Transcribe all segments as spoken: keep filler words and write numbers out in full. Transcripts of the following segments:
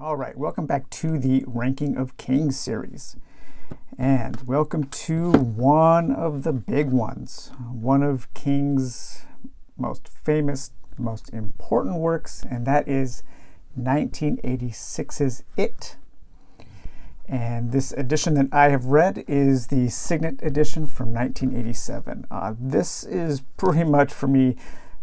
All right, welcome back to the Ranking of Kings series. And welcome to one of the big ones, one of King's most famous, most important works, and that is nineteen eighty-six's It. And this edition that I have read is the Signet edition from nineteen eighty-seven. Uh, this is pretty much, for me,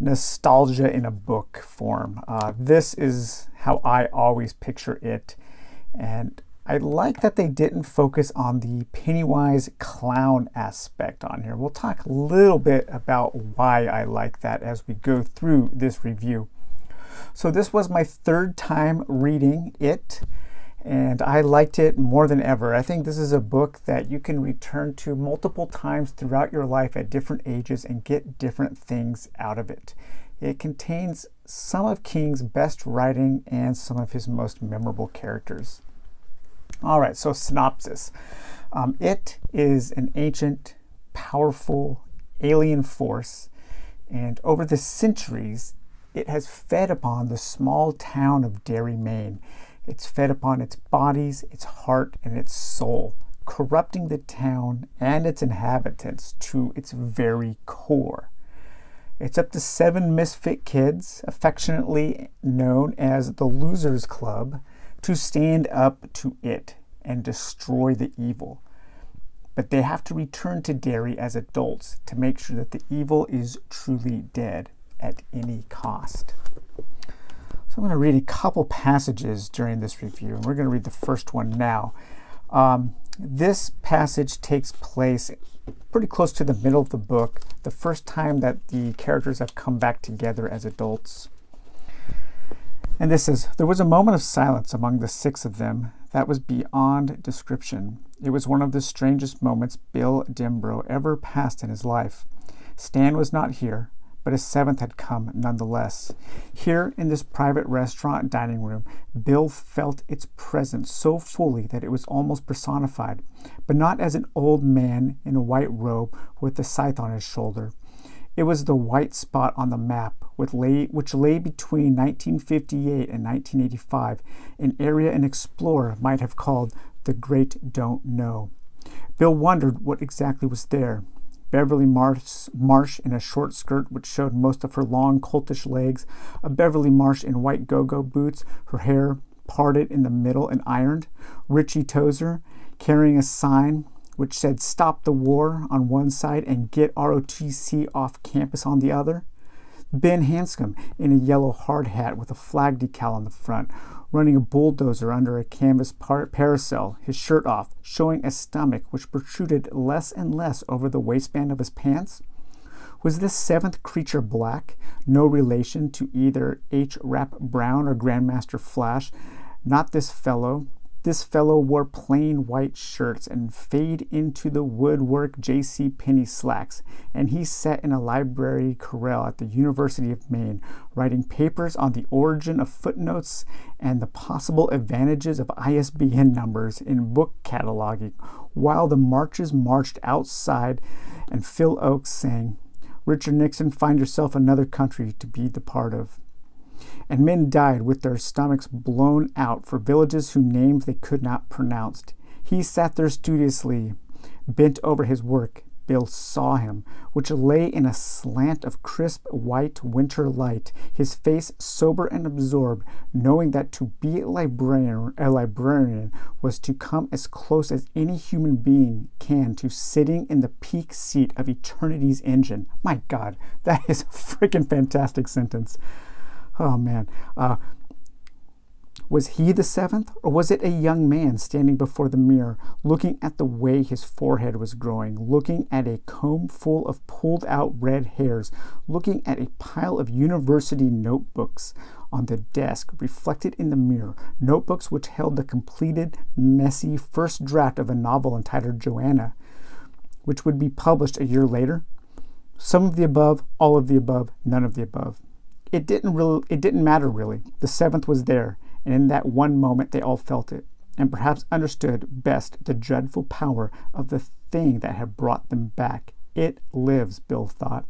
nostalgia in a book form. Uh, this is how I always picture it, and I like that they didn't focus on the Pennywise clown aspect on here. We'll talk a little bit about why I like that as we go through this review. So this was my third time reading It, and I liked it more than ever. I think this is a book that you can return to multiple times throughout your life at different ages and get different things out of it. It contains some of King's best writing and some of his most memorable characters. All right, so synopsis. Um, it is an ancient, powerful, alien force, and over the centuries, it has fed upon the small town of Derry, Maine. It's fed upon its bodies, its heart, and its soul, corrupting the town and its inhabitants to its very core. It's up to seven misfit kids, affectionately known as the Losers Club, to stand up to it and destroy the evil. But they have to return to Derry as adults to make sure that the evil is truly dead at any cost. So I'm going to read a couple passages during this review, and we're going to read the first one now. Um, this passage takes place pretty close to the middle of the book, the first time that the characters have come back together as adults. And this is, there was a moment of silence among the six of them that was beyond description. It was one of the strangest moments Bill Denbrough ever passed in his life. Stan was not here, but a seventh had come nonetheless. Here in this private restaurant dining room, Bill felt its presence so fully that it was almost personified, but not as an old man in a white robe with a scythe on his shoulder. It was the white spot on the map, which lay, which lay between nineteen fifty-eight and nineteen eighty-five, an area an explorer might have called the Great Don't Know. Bill wondered what exactly was there. Beverly Marsh, Marsh in a short skirt which showed most of her long, coltish legs, a Beverly Marsh in white go-go boots, her hair parted in the middle and ironed, Richie Tozer carrying a sign which said "Stop the War" on one side and "Get R O T C off campus" on the other, Ben Hanscom in a yellow hard hat with a flag decal on the front, running a bulldozer under a canvas par parasol, his shirt off, showing a stomach which protruded less and less over the waistband of his pants? Was this seventh creature black, no relation to either H. Rapp Brown or Grandmaster Flash? Not this fellow. This fellow wore plain white shirts and fade into the woodwork J C. Penney slacks, and he sat in a library corral at the University of Maine, writing papers on the origin of footnotes and the possible advantages of I S B N numbers in book cataloging, while the marches marched outside and Phil Oakes sang, "Richard Nixon, find yourself another country to be the part of." And men died with their stomachs blown out for villages whose names they could not pronounce. He sat there studiously, bent over his work. Bill saw him, which lay in a slant of crisp white winter light, his face sober and absorbed, knowing that to be a librarian, a librarian was to come as close as any human being can to sitting in the peak seat of eternity's engine. My God, that is a freaking fantastic sentence. Oh man. Uh, Was he the seventh, or was it a young man standing before the mirror, looking at the way his forehead was growing, looking at a comb full of pulled-out red hairs, looking at a pile of university notebooks on the desk, reflected in the mirror, notebooks which held the completed, messy first draft of a novel entitled Joanna, which would be published a year later? Some of the above, all of the above, none of the above. It didn't really, it didn't matter really. The seventh was there, and in that one moment they all felt it, and perhaps understood best the dreadful power of the thing that had brought them back. It lives, Bill thought,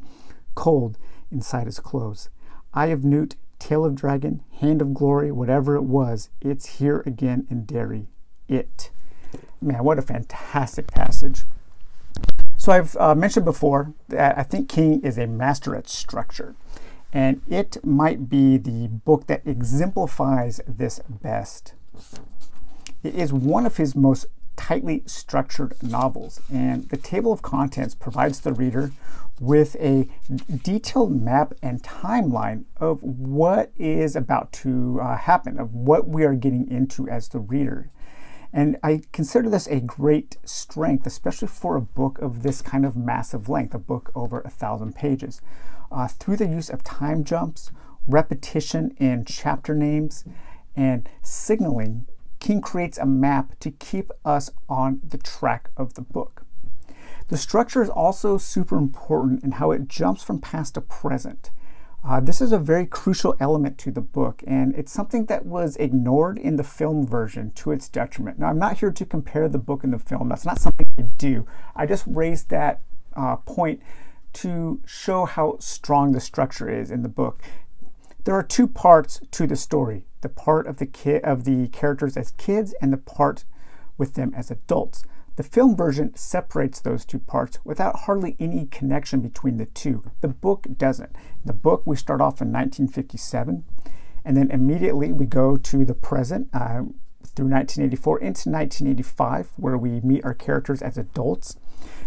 cold inside his clothes. Eye of Newt, tail of dragon, hand of glory, whatever it was, it's here again in Derry. It. Man, what a fantastic passage. So I've uh, mentioned before that I think King is a master at structure, and it might be the book that exemplifies this best. It is one of his most tightly structured novels, and the table of contents provides the reader with a detailed map and timeline of what is about to uh, happen, of what we are getting into as the reader. And I consider this a great strength, especially for a book of this kind of massive length, a book over a thousand pages. Uh, through the use of time jumps, repetition in chapter names, and signaling, King creates a map to keep us on the track of the book. The structure is also super important in how it jumps from past to present. Uh, this is a very crucial element to the book, and it's something that was ignored in the film version to its detriment. Now, I'm not here to compare the book and the film. That's not something I do. I just raised that uh, point to show how strong the structure is in the book. There are two parts to the story, the part of the, ki of the characters as kids and the part with them as adults. The film version separates those two parts without hardly any connection between the two. The book doesn't. The book, we start off in nineteen fifty-seven, and then immediately we go to the present uh, through nineteen eighty-four into nineteen eighty-five, where we meet our characters as adults.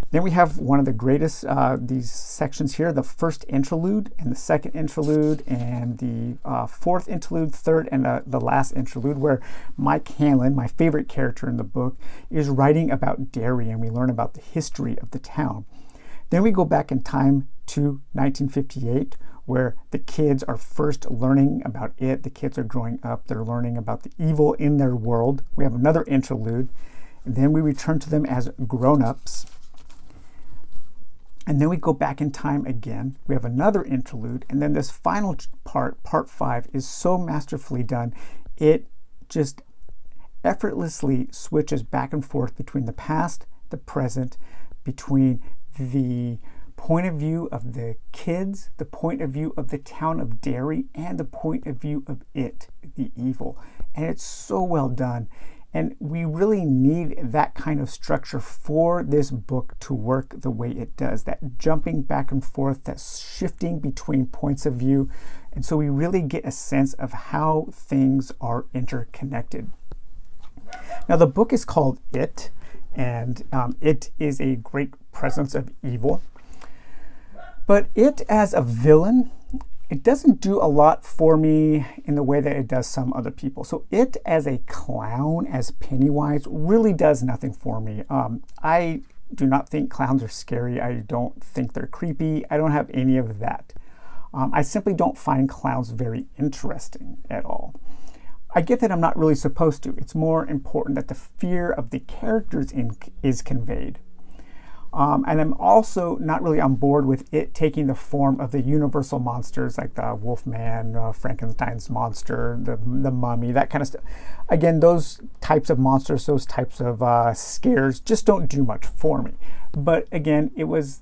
Then we have one of the greatest, uh, these sections here, the first interlude and the second interlude and the uh, fourth interlude, third and uh, the last interlude, where Mike Hanlon, my favorite character in the book, is writing about Derry, and we learn about the history of the town. Then we go back in time to nineteen fifty-eight, where the kids are first learning about it. The kids are growing up. They're learning about the evil in their world. We have another interlude. And then we return to them as grown-ups. And then we go back in time again. We have another interlude. And then this final part, part five, is so masterfully done. It just effortlessly switches back and forth between the past, the present, between the point of view of the kids, the point of view of the town of Derry, and the point of view of it, the evil. And it's so well done. And we really need that kind of structure for this book to work the way it does, that jumping back and forth, that shifting between points of view. And so we really get a sense of how things are interconnected. Now, the book is called It, and um, it is a great presence of evil. But it as a villain, it doesn't do a lot for me in the way that it does some other people. So it as a clown, as Pennywise, really does nothing for me. Um, I do not think clowns are scary. I don't think they're creepy. I don't have any of that. Um, I simply don't find clowns very interesting at all. I get that I'm not really supposed to. It's more important that the fear of the characters in, is conveyed. Um, and I'm also not really on board with it taking the form of the universal monsters like the Wolfman, uh, Frankenstein's monster, the, the mummy, that kind of stuff. Again, those types of monsters, those types of uh, scares just don't do much for me. But again, it was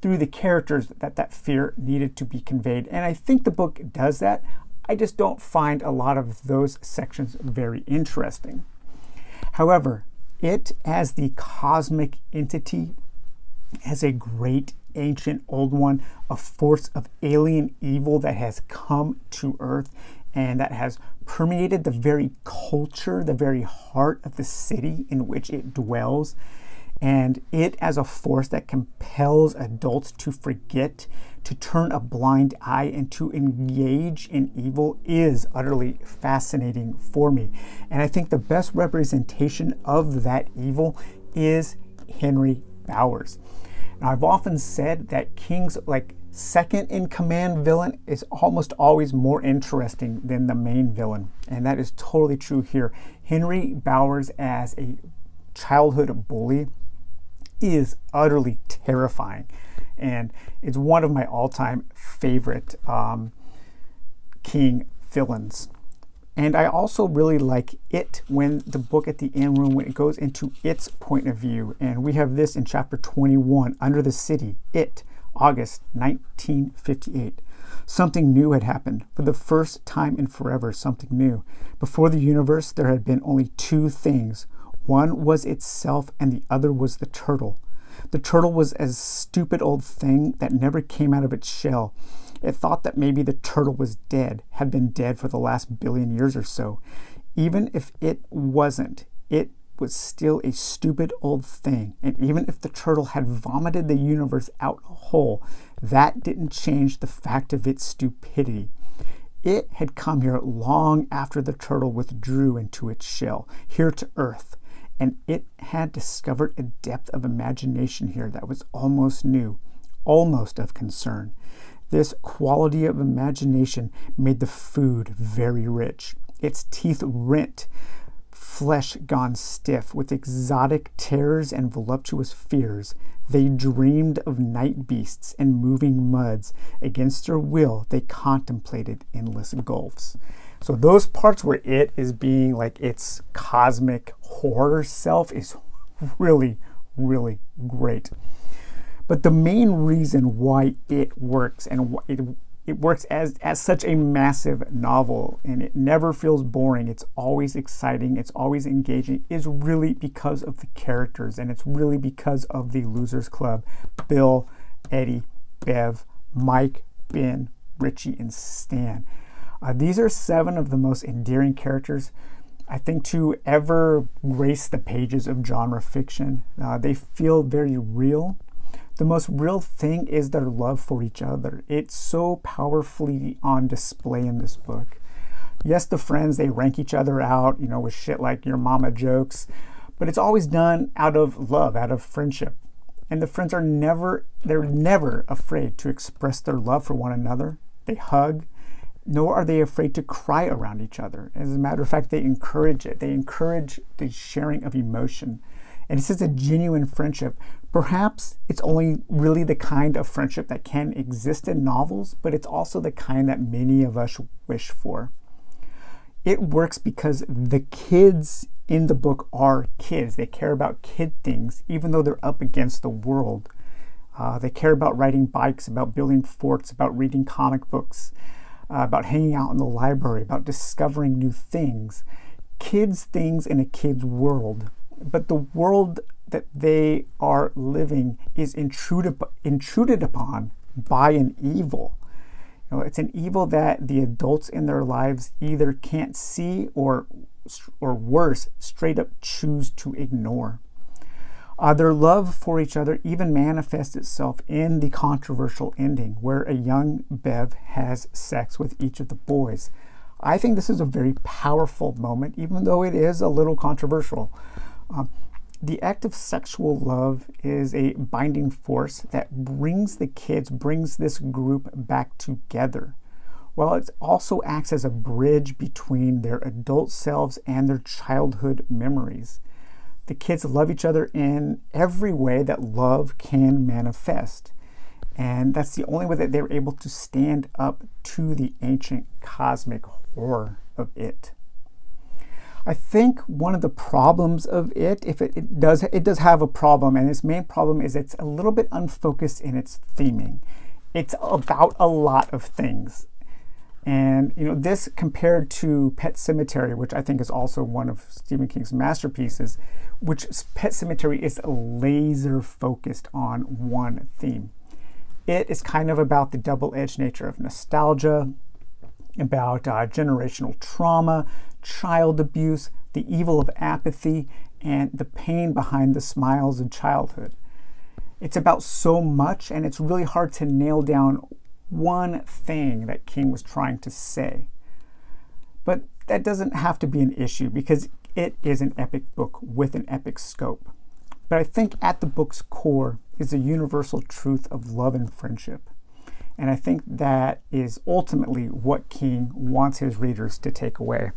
through the characters that that fear needed to be conveyed. And I think the book does that. I just don't find a lot of those sections very interesting. However, it as the cosmic entity, as a great ancient old one, a force of alien evil that has come to Earth and that has permeated the very culture, the very heart of the city in which it dwells. And it as a force that compels adults to forget, to turn a blind eye, and to engage in evil is utterly fascinating for me. And I think the best representation of that evil is Henry Bowers. Now, I've often said that King's like second in command villain is almost always more interesting than the main villain. And that is totally true here. Henry Bowers as a childhood bully is utterly terrifying, and it's one of my all-time favorite um, King villains. And I also really like It, when the book at the end, when it goes into its point of view. And we have this in chapter twenty-one, Under the City, It, August nineteen fifty-eight. Something new had happened. For the first time in forever, something new. Before the universe, there had been only two things. One was itself and the other was the turtle. The turtle was a stupid old thing that never came out of its shell. It thought that maybe the turtle was dead, had been dead for the last billion years or so. Even if it wasn't, it was still a stupid old thing. And even if the turtle had vomited the universe out whole, that didn't change the fact of its stupidity. It had come here long after the turtle withdrew into its shell, here to Earth. And it had discovered a depth of imagination here that was almost new, almost of concern. This quality of imagination made the food very rich. Its teeth rent, flesh gone stiff with exotic terrors and voluptuous fears. They dreamed of night beasts and moving muds. Against their will, they contemplated endless gulfs. So those parts where it is being like its cosmic horror self is really, really great. But the main reason why it works, and it, it works as, as such a massive novel, and it never feels boring, it's always exciting, it's always engaging, is really because of the characters, and it's really because of the Losers Club. Bill, Eddie, Bev, Mike, Ben, Richie, and Stan. Uh, these are seven of the most endearing characters, I think, to ever grace the pages of genre fiction. Uh, they feel very real. The most real thing is their love for each other. It's so powerfully on display in this book. Yes, the friends, they rank each other out, you know, with shit like your mama jokes, but it's always done out of love, out of friendship. And the friends are never, they're never afraid to express their love for one another. They hug, nor are they afraid to cry around each other. As a matter of fact, they encourage it. They encourage the sharing of emotion. And this is a genuine friendship. Perhaps it's only really the kind of friendship that can exist in novels, but it's also the kind that many of us wish for. It works because the kids in the book are kids. They care about kid things, even though they're up against the world. Uh, they care about riding bikes, about building forts, about reading comic books, uh, about hanging out in the library, about discovering new things. Kids' things in a kid's world. But the world that they are living is intruded, intruded upon by an evil. You know, it's an evil that the adults in their lives either can't see or, or worse, straight up choose to ignore. Uh, their love for each other even manifests itself in the controversial ending where a young Bev has sex with each of the boys. I think this is a very powerful moment, even though it is a little controversial. Um, the act of sexual love is a binding force that brings the kids, brings this group back together, while it also acts as a bridge between their adult selves and their childhood memories. The kids love each other in every way that love can manifest, and that's the only way that they're able to stand up to the ancient cosmic horror of it. I think one of the problems of it, if it, it does, it does have a problem, and its main problem is it's a little bit unfocused in its theming. It's about a lot of things, and you know, this compared to Pet Sematary, which I think is also one of Stephen King's masterpieces, which Pet Sematary is laser focused on one theme. It is kind of about the double-edged nature of nostalgia, about uh, generational trauma, child abuse, the evil of apathy, and the pain behind the smiles of childhood. It's about so much, and it's really hard to nail down one thing that King was trying to say. But that doesn't have to be an issue, because it is an epic book with an epic scope. But I think at the book's core is the universal truth of love and friendship. And I think that is ultimately what King wants his readers to take away.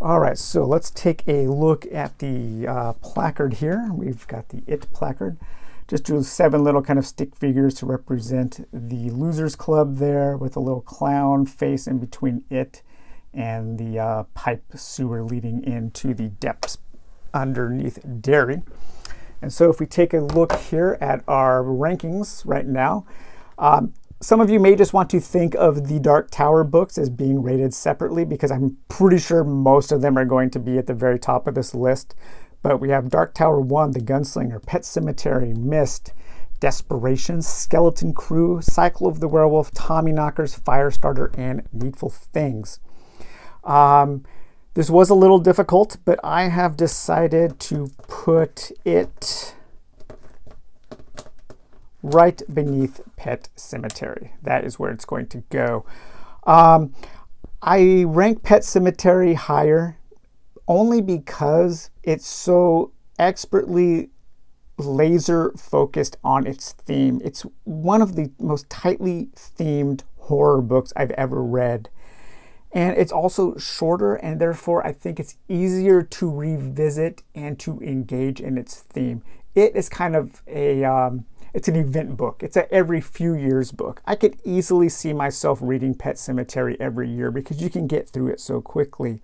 All right, so let's take a look at the uh, placard here. We've got the It placard. Just drew seven little kind of stick figures to represent the Losers Club there, with a little clown face in between it and the uh, pipe sewer leading into the depths underneath Derry. And so if we take a look here at our rankings right now, um, some of you may just want to think of the Dark Tower books as being rated separately, because I'm pretty sure most of them are going to be at the very top of this list. But we have Dark Tower one, The Gunslinger, Pet Sematary, Mist, Desperation, Skeleton Crew, Cycle of the Werewolf, Tommyknockers, Firestarter, and Needful Things. Um, this was a little difficult, but I have decided to put it right beneath Pet Sematary. That is where it's going to go. Um, I rank Pet Sematary higher only because it's so expertly laser focused on its theme. It's one of the most tightly themed horror books I've ever read. And it's also shorter, and therefore I think it's easier to revisit and to engage in its theme. It is kind of a, um, it's an event book. It's an every few years book. I could easily see myself reading Pet Sematary every year because you can get through it so quickly.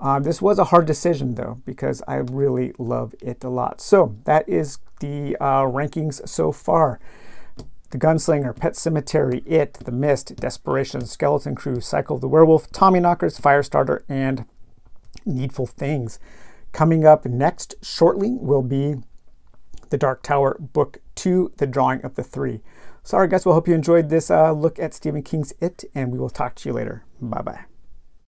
Um, this was a hard decision though, because I really love it a lot. So that is the uh, rankings so far. The Gunslinger, Pet Sematary, It, The Mist, Desperation, Skeleton Crew, Cycle of the Werewolf, Tommyknockers, Firestarter, and Needful Things. Coming up next shortly will be The Dark Tower Book two, The Drawing of the Three. Sorry guys, we well, hope you enjoyed this uh, look at Stephen King's It, and we will talk to you later. Bye-bye.